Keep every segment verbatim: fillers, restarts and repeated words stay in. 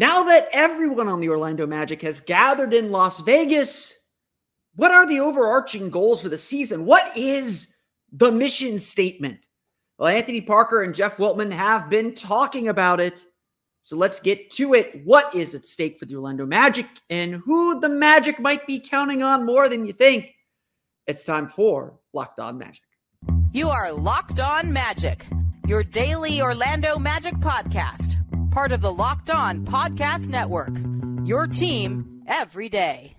Now that everyone on the Orlando Magic has gathered in Las Vegas, what are the overarching goals for the season? What is the mission statement? Well, Anthony Parker and Jeff Weltman have been talking about it, so let's get to it. What is at stake for the Orlando Magic and who the Magic might be counting on more than you think? It's time for Locked On Magic. You are Locked On Magic, your daily Orlando Magic podcast. Part of the Locked On Podcast Network, your team every day.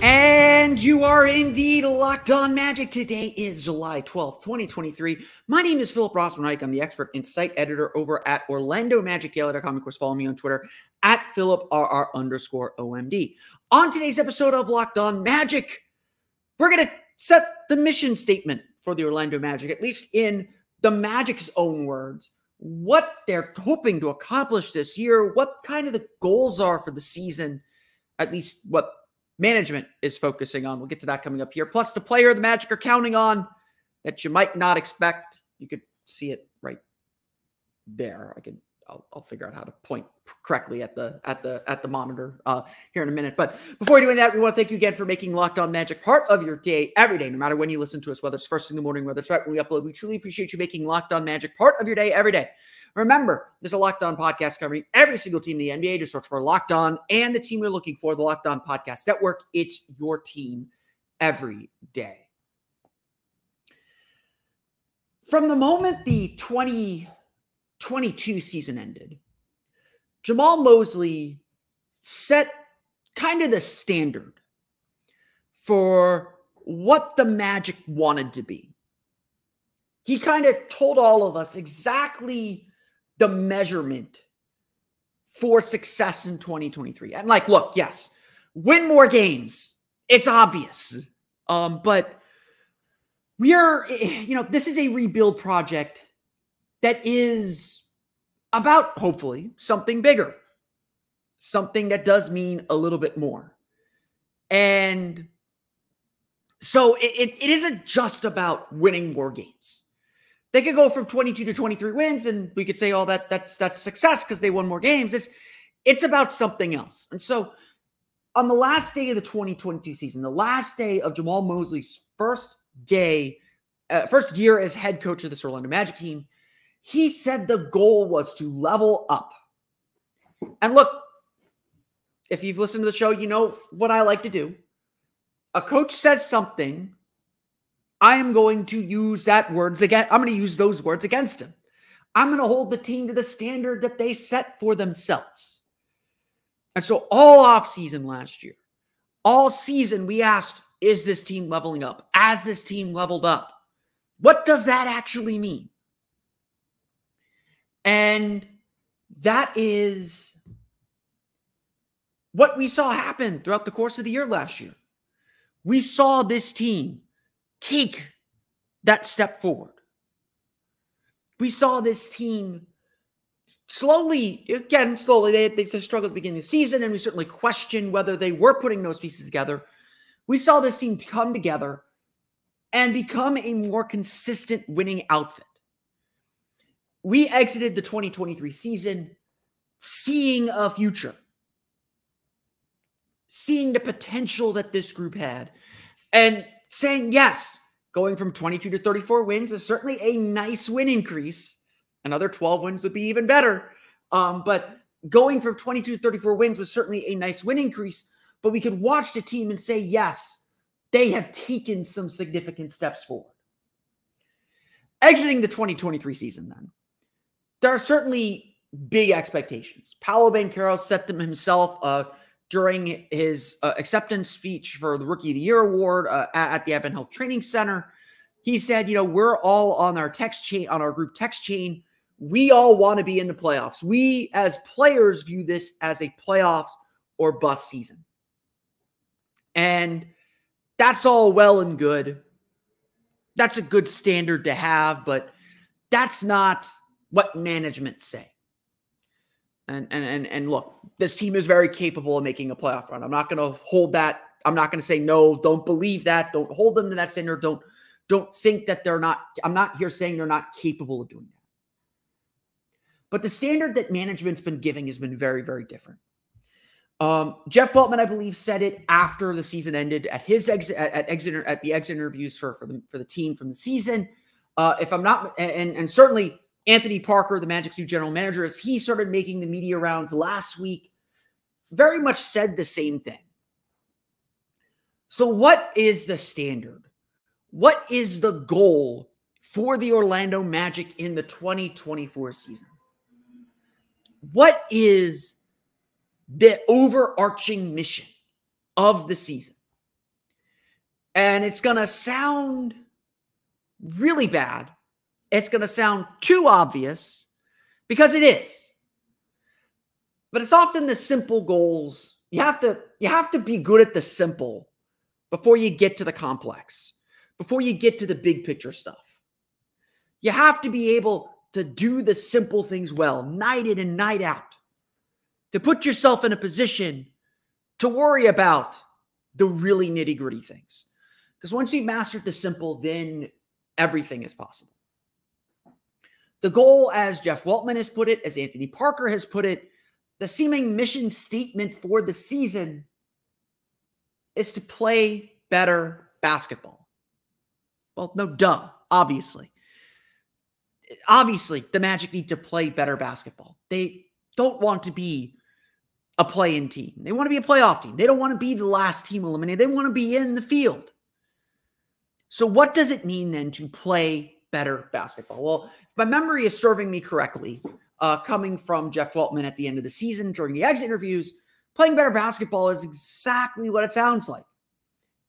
And you are indeed Locked On Magic. Today is July twelfth, twenty twenty-three. My name is Philip Rossman-Reich. I'm the expert and site editor over at Orlando Magic Daily dot com. Of course, follow me on Twitter at PhilipRR underscore OMD. On today's episode of Locked On Magic, we're going to set the mission statement for the Orlando Magic, at least in the Magic's own words, what they're hoping to accomplish this year, what kind of the goals are for the season, at least what management is focusing on. We'll get to that coming up here. Plus, the player the Magic are counting on that you might not expect. You could see it right there. I can. I'll, I'll figure out how to point correctly at the at the at the monitor uh, here in a minute. But before doing that, we want to thank you again for making Locked On Magic part of your day every day, no matter when you listen to us, whether it's first thing in the morning, whether it's right when we upload. We truly appreciate you making Locked On Magic part of your day every day. Remember, there's a Locked On podcast covering every single team in the N B A. Just search for Locked On and the team you're looking for, the Locked On Podcast Network. It's your team every day. From the moment the twenty twenty-two season ended, Jamal Mosley set kind of the standard for what the Magic wanted to be. He kind of told all of us exactly the measurement for success in twenty twenty-three. And like, look, yes, win more games. It's obvious. Um, but we are, you know, this is a rebuild project that is about, hopefully, something bigger. Something that does mean a little bit more. And so it, it, it isn't just about winning more games. They could go from twenty-two to twenty-three wins, and we could say, oh, that, that's that's success because they won more games. It's, it's about something else. And so on the last day of the twenty twenty-two season, the last day of Jamal Mosley's first day, uh, first year as head coach of this Orlando Magic team, he said the goal was to level up. And look, if you've listened to the show, you know what I like to do. A coach says something, I am going to use that words again. I'm going to use those words against him. I'm going to hold the team to the standard that they set for themselves. And so all offseason last year, all season, we asked, is this team leveling up? Has this team leveled up? What does that actually mean? And that is what we saw happen throughout the course of the year last year. We saw this team take that step forward. We saw this team slowly, again, slowly, they, they struggled at the beginning of the season, and we certainly questioned whether they were putting those pieces together. We saw this team come together and become a more consistent winning outfit. We exited the twenty twenty-three season seeing a future, seeing the potential that this group had, and saying, yes, going from twenty-two to thirty-four wins is certainly a nice win increase. Another twelve wins would be even better. Um, but going from twenty-two to thirty-four wins was certainly a nice win increase. But we could watch the team and say, yes, they have taken some significant steps forward. Exiting the twenty twenty-three season then, there are certainly big expectations. Paolo Banchero set them himself uh, during his uh, acceptance speech for the Rookie of the Year award uh, at the AdventHealth Training Center. He said, you know, we're all on our text chain, on our group text chain. We all want to be in the playoffs. We as players view this as a playoffs or bust season. And that's all well and good. That's a good standard to have, but that's not what management say. And, and, and, and look, this team is very capable of making a playoff run. I'm not going to hold that. I'm not going to say, no, don't believe that. Don't hold them to that standard. Don't, don't think that they're not, I'm not here saying they're not capable of doing that. But the standard that management's been giving has been very, very different. Um, Jeff Weltman, I believe, said it after the season ended at his exit at, at exit at the exit interviews for for the, for the team from the season. Uh, if I'm not, and and certainly Anthony Parker, the Magic's new general manager, as he started making the media rounds last week, very much said the same thing. So, what is the standard? What is the goal for the Orlando Magic in the twenty twenty-four season? What is the overarching mission of the season? And it's going to sound really bad. It's going to sound too obvious, because it is. But it's often the simple goals. You have to, you have to be good at the simple before you get to the complex, before you get to the big picture stuff. You have to be able to do the simple things well, night in and night out, to put yourself in a position to worry about the really nitty-gritty things. Because once you've mastered the simple, then everything is possible. The goal, as Jeff Weltman has put it, as Anthony Parker has put it, the seeming mission statement for the season is to play better basketball. Well, no duh, obviously. Obviously, the Magic need to play better basketball. They don't want to be a play-in team. They want to be a playoff team. They don't want to be the last team eliminated. They want to be in the field. So what does it mean then to play better basketball? Well, if my memory is serving me correctly, uh, coming from Jeff Weltman at the end of the season during the exit interviews, playing better basketball is exactly what it sounds like.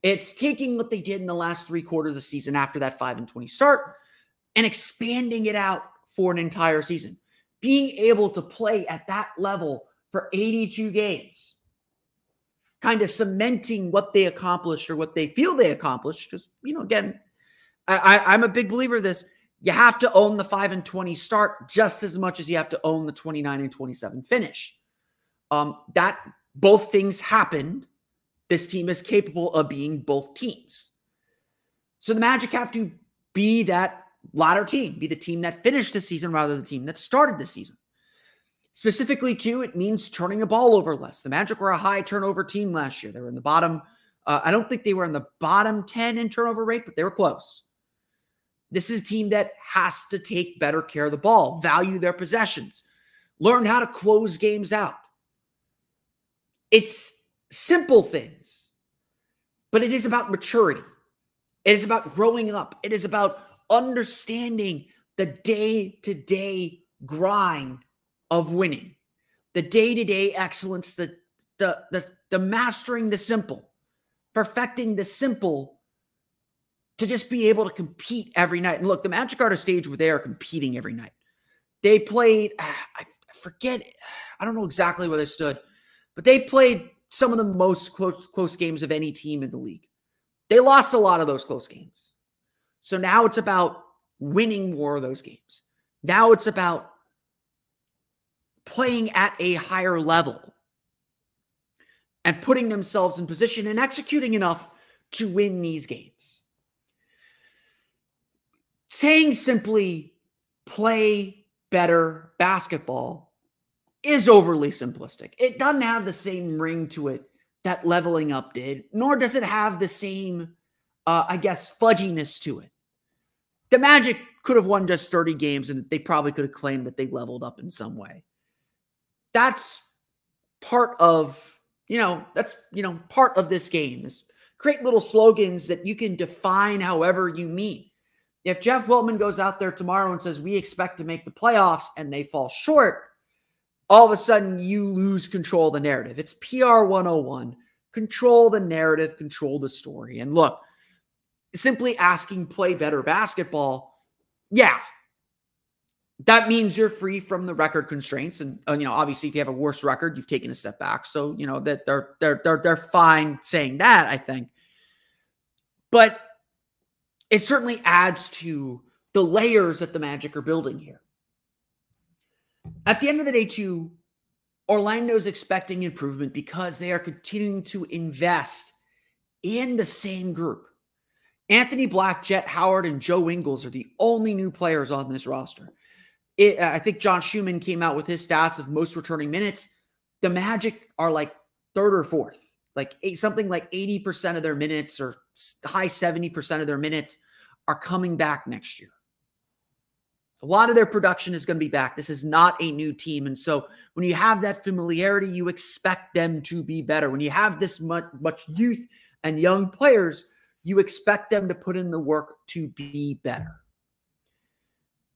It's taking what they did in the last three quarters of the season after that five and twenty start and expanding it out for an entire season. Being able to play at that level for eighty-two games, kind of cementing what they accomplished or what they feel they accomplished. Because, you know, again, I, I, I'm a big believer of this. You have to own the five and twenty start just as much as you have to own the twenty-nine and twenty-seven finish. Um, that both things happened. This team is capable of being both teams. So the Magic have to be that latter team, be the team that finished the season rather than the team that started the season. Specifically, too, it means turning the ball over less. The Magic were a high turnover team last year. They were in the bottom. Uh, I don't think they were in the bottom ten in turnover rate, but they were close. This is a team that has to take better care of the ball, value their possessions, learn how to close games out. It's simple things, but it is about maturity. It is about growing up. It is about understanding the day-to-day grind of winning, the day-to-day excellence, the, the, the, the mastering the simple, perfecting the simple to just be able to compete every night. And look, the Magic are at a stage where they are competing every night. They played, I forget, I don't know exactly where they stood, but they played some of the most close, close games of any team in the league. They lost a lot of those close games. So now it's about winning more of those games. Now it's about playing at a higher level and putting themselves in position and executing enough to win these games. Saying simply, play better basketball is overly simplistic. It doesn't have the same ring to it that leveling up did, nor does it have the same Uh, I guess, fudginess to it. The Magic could have won just thirty games and they probably could have claimed that they leveled up in some way. That's part of, you know, that's, you know, part of this game is create little slogans that you can define however you mean. If Jeff Weltman goes out there tomorrow and says, we expect to make the playoffs and they fall short, all of a sudden you lose control of the narrative. It's P R one oh one. Control the narrative, control the story. And look, simply asking play better basketball, yeah, that means you're free from the record constraints. And, and you know, obviously, if you have a worse record, you've taken a step back. So, you know, that they're they're they're they're fine saying that, I think. But it certainly adds to the layers that the Magic are building here. At the end of the day, too, Orlando's expecting improvement because they are continuing to invest in the same group. Anthony Black, Jett Howard, and Joe Ingles are the only new players on this roster. It, I think John Schumann came out with his stats of most returning minutes. The Magic are like third or fourth, like eight, something like eighty percent of their minutes or high seventy percent of their minutes are coming back next year. A lot of their production is going to be back. This is not a new team. And so when you have that familiarity, you expect them to be better. When you have this much, much youth and young players, you expect them to put in the work to be better.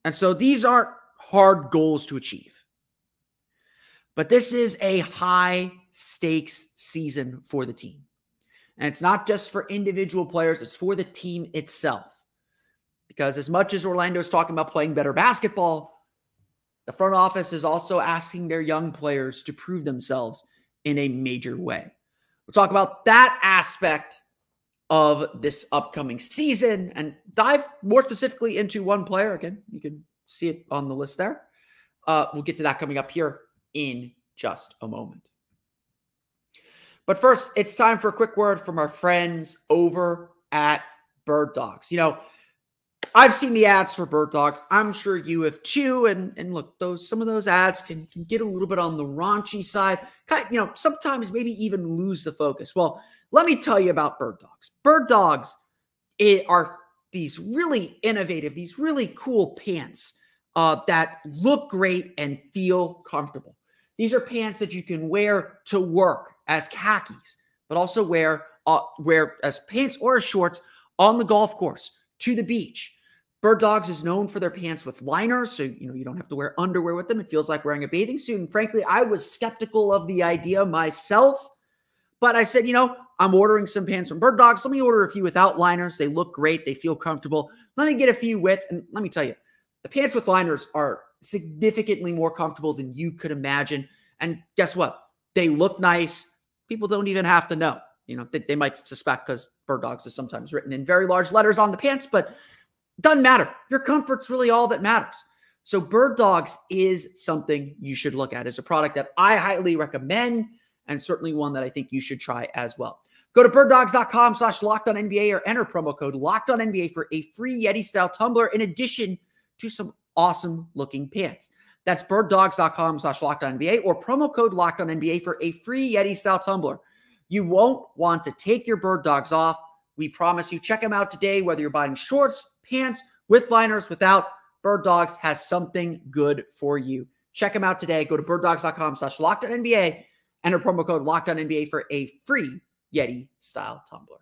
And so these aren't hard goals to achieve. But this is a high stakes season for the team. And it's not just for individual players. It's for the team itself. Because as much as Orlando's talking about playing better basketball, the front office is also asking their young players to prove themselves in a major way. We'll talk about that aspect of this upcoming season and dive more specifically into one player. Again, you can see it on the list there. Uh, we'll get to that coming up here in just a moment. But first, it's time for a quick word from our friends over at Bird Dogs. You know, I've seen the ads for Bird Dogs. I'm sure you have too. And, and look, those some of those ads can, can get a little bit on the raunchy side. Kind, you know, sometimes maybe even lose the focus. Well, let me tell you about Bird Dogs. Bird Dogs are these really innovative, these really cool pants uh, that look great and feel comfortable. These are pants that you can wear to work as khakis, but also wear, uh, wear as pants or as shorts on the golf course, to the beach. Bird Dogs is known for their pants with liners, so you know you don't have to wear underwear with them. It feels like wearing a bathing suit. And frankly, I was skeptical of the idea myself, but I said, you know, I'm ordering some pants from Bird Dogs. Let me order a few without liners. They look great. They feel comfortable. Let me get a few with, and let me tell you, the pants with liners are significantly more comfortable than you could imagine. And guess what? They look nice. People don't even have to know. You know, they, they might suspect because Bird Dogs is sometimes written in very large letters on the pants, but doesn't matter. Your comfort's really all that matters. So Bird Dogs is something you should look at. It's a product that I highly recommend and certainly one that I think you should try as well. Go to birddogs.com slash locked on NBA or enter promo code locked on N B A for a free Yeti style tumbler in addition to some awesome looking pants. That's birddogs.com slash locked on NBA or promo code locked on N B A for a free Yeti style tumbler. You won't want to take your Bird Dogs off. We promise you. Check them out today, whether you're buying shorts, pants, with liners, without. Bird Dogs has something good for you. Check them out today. Go to birddogs.com slash locked on N B A. Enter promo code locked on N B A for a free Yeti style tumbler.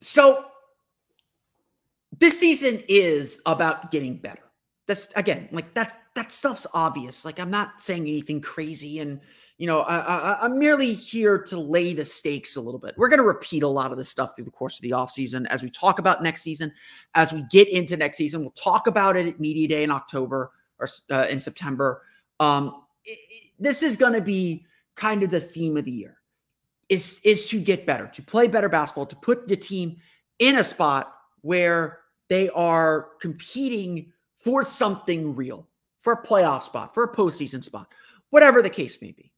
So this season is about getting better. That's again, like that, that stuff's obvious. Like I'm not saying anything crazy and, you know, I, I, I'm merely here to lay the stakes a little bit. We're going to repeat a lot of this stuff through the course of the offseason as we talk about next season, as we get into next season. We'll talk about it at Media Day in October or uh, in September. Um, it, it, this is going to be kind of the theme of the year is, is to get better, to play better basketball, to put the team in a spot where they are competing for something real, for a playoff spot, for a postseason spot, whatever the case may be.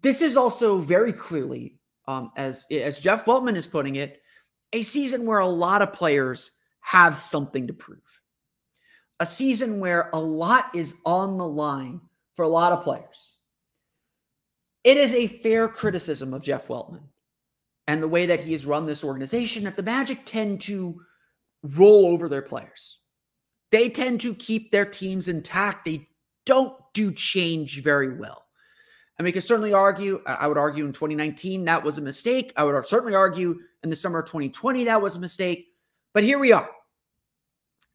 This is also very clearly, um, as, as Jeff Weltman is putting it, a season where a lot of players have something to prove. A season where a lot is on the line for a lot of players. It is a fair criticism of Jeff Weltman and the way that he has run this organization that the Magic tend to roll over their players. They tend to keep their teams intact. They don't do change very well. And we can certainly argue, I would argue in twenty nineteen, that was a mistake. I would certainly argue in the summer of twenty twenty, that was a mistake. But here we are.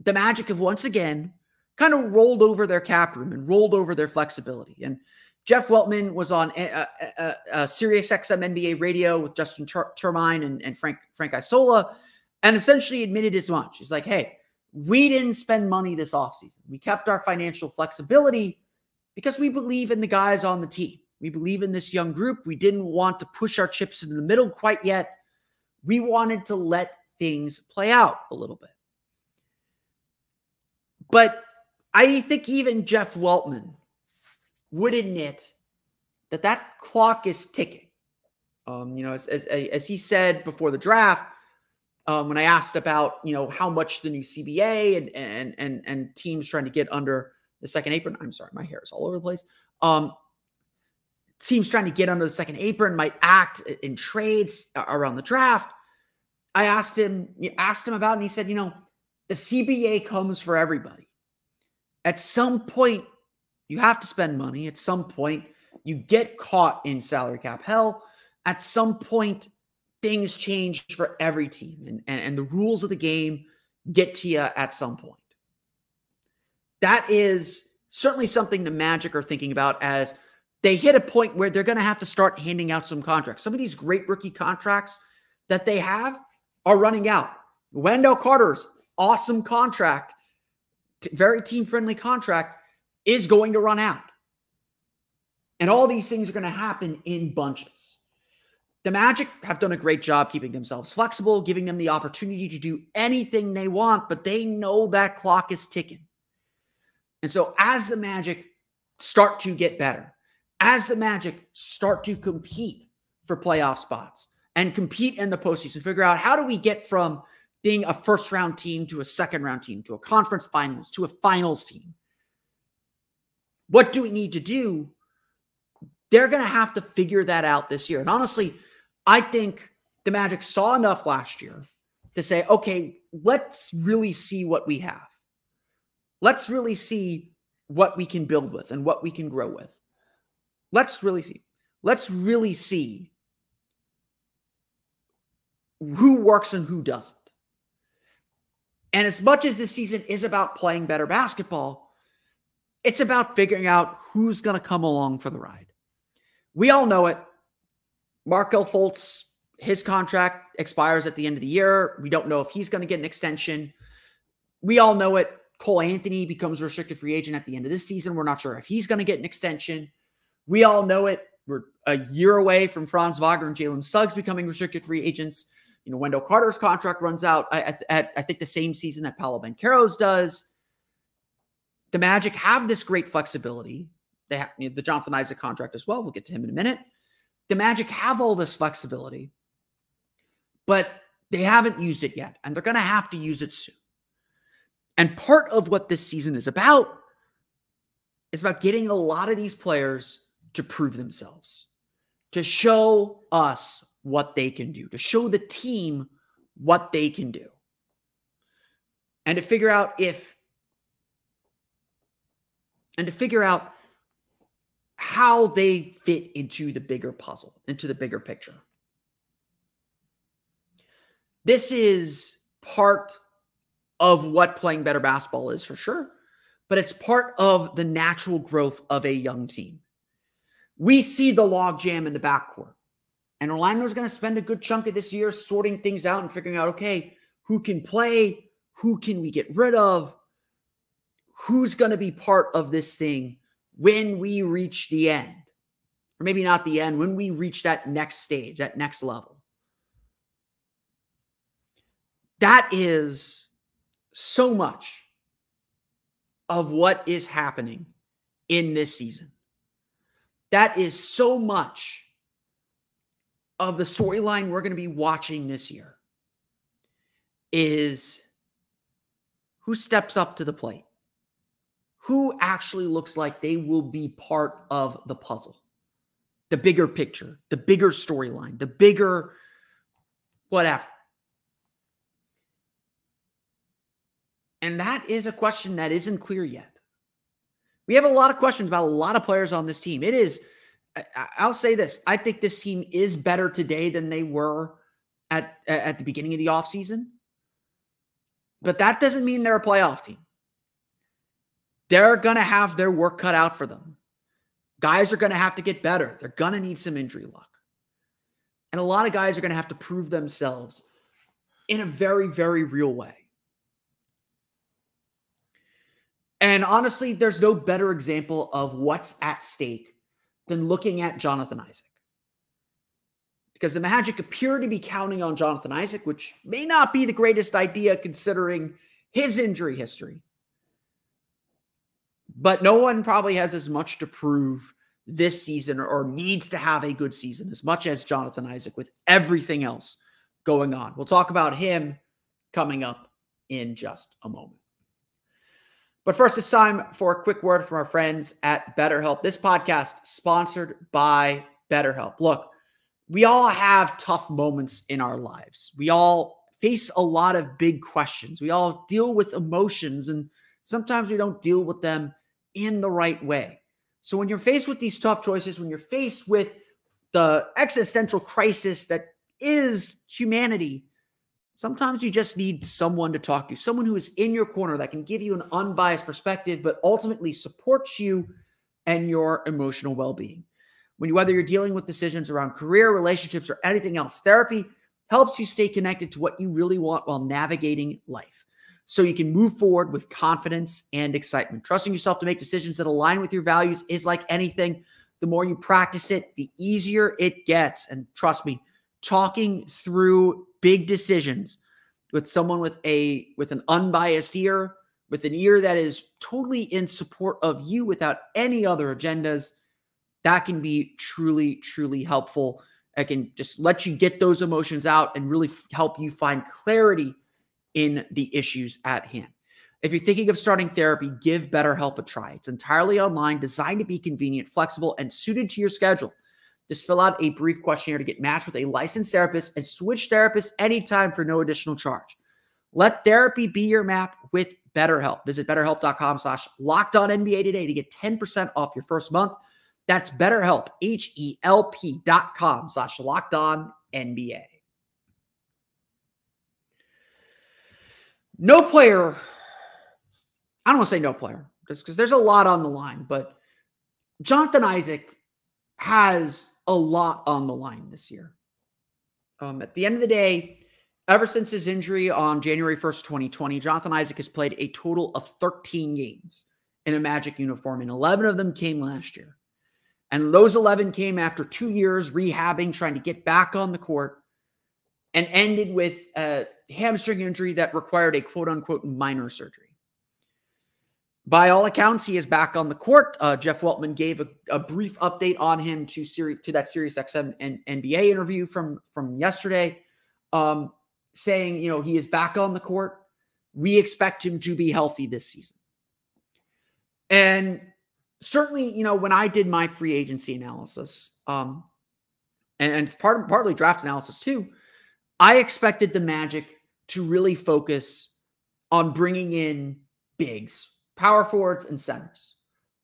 The Magic have once again kind of rolled over their cap room and rolled over their flexibility. And Jeff Weltman was on a, a, a SiriusXM N B A radio with Justin Char Termine and, and Frank, Frank Isola and essentially admitted as much. He's like, hey, we didn't spend money this offseason. We kept our financial flexibility because we believe in the guys on the team. We believe in this young group. We didn't want to push our chips into the middle quite yet. We wanted to let things play out a little bit. But I think even Jeff Weltman would admit that that clock is ticking. Um, you know, as, as, as he said before the draft, um, when I asked about, you know, how much the new C B A and, and, and, and teams trying to get under the second apron, I'm sorry, my hair is all over the place. Um, teams trying to get under the second apron might act in trades around the draft. I asked him, asked him about, and he said, you know, the C B A comes for everybody. At some point, you have to spend money. At some point, you get caught in salary cap hell. At some point, things change for every team, and, and, and the rules of the game get to you at some point. That is certainly something the Magic are thinking about as they hit a point where they're going to have to start handing out some contracts. Some of these great rookie contracts that they have are running out. Wendell Carter's awesome contract, very team-friendly contract, is going to run out. And all these things are going to happen in bunches. The Magic have done a great job keeping themselves flexible, giving them the opportunity to do anything they want, but they know that clock is ticking. And so as the Magic start to get better, as the Magic start to compete for playoff spots and compete in the postseason, figure out how do we get from being a first-round team to a second-round team to a conference finals to a finals team, what do we need to do? They're going to have to figure that out this year. And honestly, I think the Magic saw enough last year to say, okay, let's really see what we have. Let's really see what we can build with and what we can grow with. Let's really see. Let's really see who works and who doesn't. And as much as this season is about playing better basketball, it's about figuring out who's going to come along for the ride. We all know it. Markelle Fultz, his contract expires at the end of the year. We don't know if he's going to get an extension. We all know it. Cole Anthony becomes a restricted free agent at the end of this season. We're not sure if he's going to get an extension. We all know it. We're a year away from Franz Wagner and Jalen Suggs becoming restricted free agents. You know, Wendell Carter's contract runs out at, at, I think, the same season that Paolo Banchero's does. The Magic have this great flexibility. They have, you know, the Jonathan Isaac contract as well. We'll get to him in a minute. The Magic have all this flexibility, but they haven't used it yet, and they're going to have to use it soon. And part of what this season is about is about getting a lot of these players to prove themselves, to show us what they can do, to show the team what they can do, and to figure out if, and to figure out how they fit into the bigger puzzle, into the bigger picture. This is part of what playing better basketball is, for sure, but it's part of the natural growth of a young team. We see the logjam in the backcourt. And Orlando's going to spend a good chunk of this year sorting things out and figuring out, okay, who can play? Who can we get rid of? Who's going to be part of this thing when we reach the end? Or maybe not the end, when we reach that next stage, that next level. That is so much of what is happening in this season. That is so much of the storyline we're going to be watching this year, is who steps up to the plate, who actually looks like they will be part of the puzzle, the bigger picture, the bigger storyline, the bigger whatever. And that is a question that isn't clear yet. We have a lot of questions about a lot of players on this team. It is I'll say this. I think this team is better today than they were at, at the beginning of the offseason. But that doesn't mean they're a playoff team. They're going to have their work cut out for them. Guys are going to have to get better. They're going to need some injury luck. And a lot of guys are going to have to prove themselves in a very, very real way. And honestly, there's no better example of what's at stake than looking at Jonathan Isaac. Because the Magic appear to be counting on Jonathan Isaac, which may not be the greatest idea considering his injury history. But no one probably has as much to prove this season, or needs to have a good season as much as Jonathan Isaac, with everything else going on. We'll talk about him coming up in just a moment. But first, it's time for a quick word from our friends at BetterHelp. This podcast sponsored by BetterHelp. Look, we all have tough moments in our lives. We all face a lot of big questions. We all deal with emotions, and sometimes we don't deal with them in the right way. So when you're faced with these tough choices, when you're faced with the existential crisis that is humanity, sometimes you just need someone to talk to, someone who is in your corner that can give you an unbiased perspective, but ultimately supports you and your emotional well-being. When you, whether you're dealing with decisions around career, relationships, or anything else, therapy helps you stay connected to what you really want while navigating life, so you can move forward with confidence and excitement. Trusting yourself to make decisions that align with your values is like anything. The more you practice it, the easier it gets. And trust me, talking through big decisions with someone with a with an unbiased ear, with an ear that is totally in support of you without any other agendas, that can be truly, truly helpful. It can just let you get those emotions out and really help you find clarity in the issues at hand. If you're thinking of starting therapy, give BetterHelp a try. It's entirely online, designed to be convenient, flexible, and suited to your schedule. Just fill out a brief questionnaire to get matched with a licensed therapist, and switch therapists anytime for no additional charge. Let therapy be your map with BetterHelp. Visit BetterHelp.com slash Locked On NBA today to get ten percent off your first month. That's BetterHelp, H E L P dot com slash Locked On N B A. No player, I don't want to say no player, just because there's a lot on the line, but Jonathan Isaac has a lot on the line this year. Um, at the end of the day, ever since his injury on January first, twenty twenty, Jonathan Isaac has played a total of thirteen games in a Magic uniform, and eleven of them came last year. And those eleven came after two years rehabbing, trying to get back on the court, and ended with a hamstring injury that required a quote-unquote minor surgery. By all accounts, he is back on the court. Uh, Jeff Weltman gave a, a brief update on him to, Siri, to that SiriusXM and N B A interview from, from yesterday, um, saying, you know, he is back on the court. We expect him to be healthy this season. And certainly, you know, when I did my free agency analysis, um, and, and it's part, partly draft analysis too, I expected the Magic to really focus on bringing in bigs, power forwards, and centers.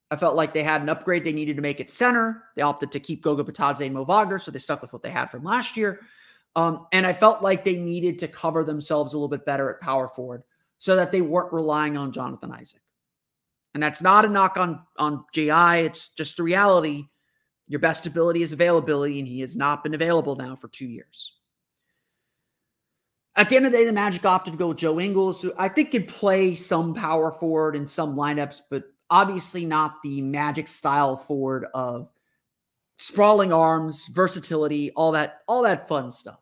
I felt like they had an upgrade they needed to make at center. They opted to keep Gogo Batadze and Mo Wagner, so they stuck with what they had from last year. Um, and I felt like they needed to cover themselves a little bit better at power forward so that they weren't relying on Jonathan Isaac. And that's not a knock on, on J I. It's just the reality. Your best ability is availability, and he has not been available now for two years. At the end of the day, the Magic opted to go with Joe Ingles, who I think could play some power forward in some lineups, but obviously not the Magic style forward of sprawling arms, versatility, all that, all that fun stuff.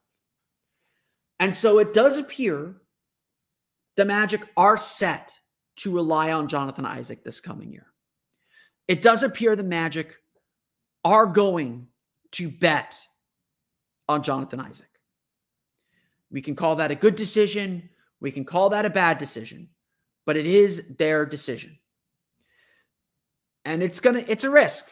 And so it does appear the Magic are set to rely on Jonathan Isaac this coming year. It does appear the Magic are going to bet on Jonathan Isaac. We can call that a good decision. We can call that a bad decision, but it is their decision. And it's going to, it's a risk.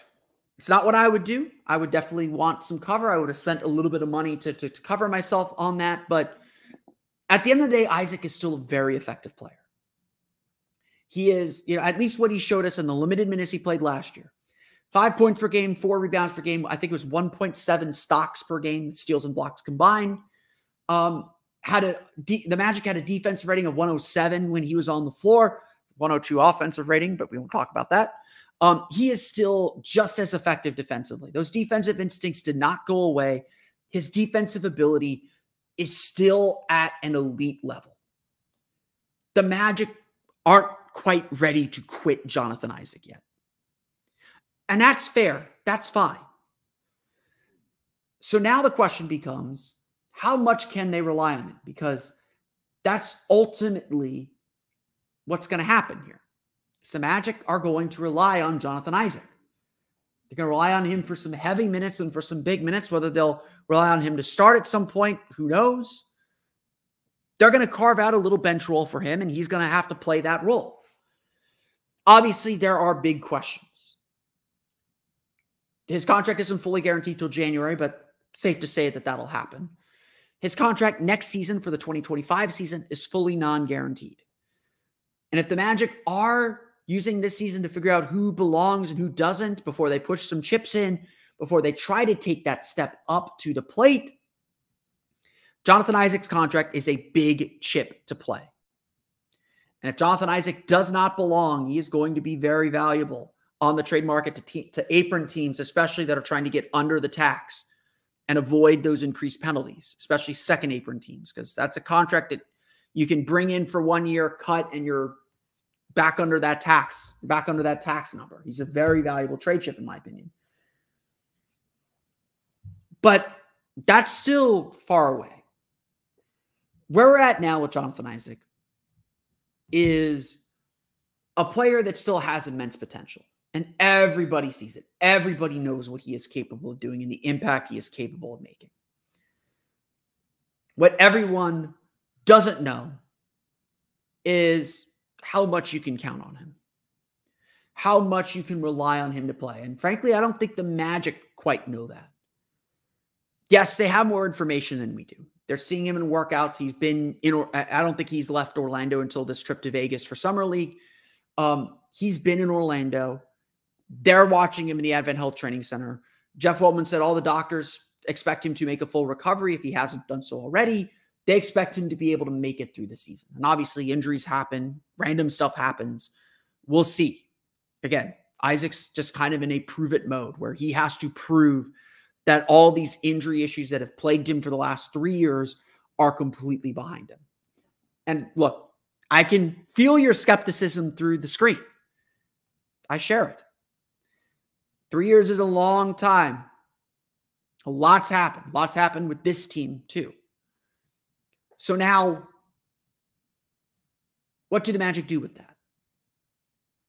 It's not what I would do. I would definitely want some cover. I would have spent a little bit of money to, to, to cover myself on that. But at the end of the day, Isaac is still a very effective player. He is, you know, at least what he showed us in the limited minutes he played last year. Five points per game, four rebounds per game. I think it was one point seven stocks per game, steals and blocks combined. Um, had a the Magic had a defensive rating of one oh seven when he was on the floor, one oh two offensive rating, but we won't talk about that. Um, he is still just as effective defensively. Those defensive instincts did not go away. His defensive ability is still at an elite level. The Magic aren't quite ready to quit Jonathan Isaac yet. And that's fair. That's fine. So now the question becomes, how much can they rely on it? Because that's ultimately what's going to happen here. is the Magic are going to rely on Jonathan Isaac. They're going to rely on him for some heavy minutes and for some big minutes. Whether they'll rely on him to start at some point, who knows? They're going to carve out a little bench role for him, and he's going to have to play that role. Obviously, there are big questions. His contract isn't fully guaranteed till January, but safe to say that that'll happen. His contract next season for the twenty twenty-five season is fully non-guaranteed. And if the Magic are using this season to figure out who belongs and who doesn't before they push some chips in, before they try to take that step up to the plate, Jonathan Isaac's contract is a big chip to play. And if Jonathan Isaac does not belong, he is going to be very valuable on the trade market to, te to apron teams, especially that are trying to get under the tax and avoid those increased penalties, especially second apron teams, because that's a contract that you can bring in for one year, cut, and you're back under that tax, back under that tax number. He's a very valuable trade chip, in my opinion. But that's still far away. Where we're at now with Jonathan Isaac is a player that still has immense potential. And everybody sees it. Everybody knows what he is capable of doing and the impact he is capable of making. What everyone doesn't know is how much you can count on him, how much you can rely on him to play. And frankly, I don't think the Magic quite know that. Yes, they have more information than we do. They're seeing him in workouts. He's been in, I don't think he's left Orlando until this trip to Vegas for Summer League. Um, he's been in Orlando. They're watching him in the AdventHealth Training Center. Jeff Weltman said all the doctors expect him to make a full recovery if he hasn't done so already. They expect him to be able to make it through the season. And obviously injuries happen. Random stuff happens. We'll see. Again, Isaac's just kind of in a prove it mode where he has to prove that all these injury issues that have plagued him for the last three years are completely behind him. And look, I can feel your skepticism through the screen. I share it. Three years is a long time. A lot's happened. Lots happened with this team too. So now, what do the Magic do with that?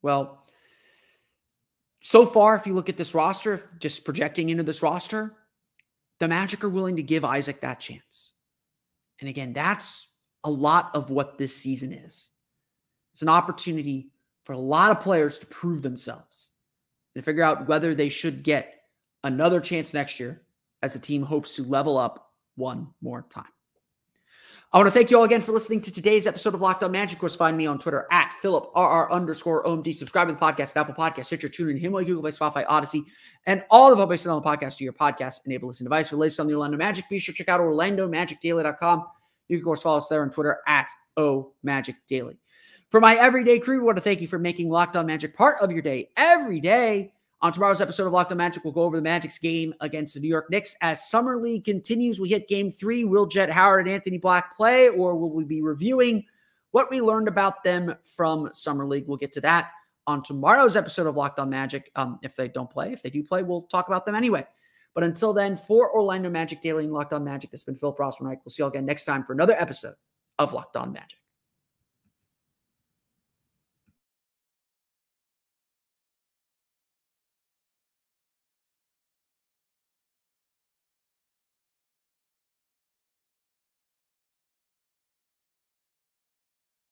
Well, so far, if you look at this roster, if just projecting into this roster, the Magic are willing to give Isaac that chance. And again, that's a lot of what this season is. It's an opportunity for a lot of players to prove themselves and figure out whether they should get another chance next year as the team hopes to level up one more time. I want to thank you all again for listening to today's episode of Locked On Magic. Of course, find me on Twitter at PhilipRR underscore OMD. Subscribe to the podcast, Apple Podcasts, Stitcher, TuneIn, Himalaya, Google Play, Spotify, Odyssey, and all of the podcasts on the podcast to your podcast-enabled listening device. For the latest on the Orlando Magic, be sure to check out Orlando Magic Daily dot com. You can, of course, follow us there on Twitter at O Magic Daily. For my everyday crew, I want to thank you for making Locked On Magic part of your day every day. On tomorrow's episode of Locked On Magic, we'll go over the Magic's game against the New York Knicks. As Summer League continues, we hit game three. Will Jett Howard and Anthony Black play, or will we be reviewing what we learned about them from Summer League? We'll get to that on tomorrow's episode of Locked On Magic. Um, if they don't play, if they do play, we'll talk about them anyway. But until then, for Orlando Magic Daily and Locked On Magic, this has been Philip Rossman-Reich. We'll see you all again next time for another episode of Locked On Magic.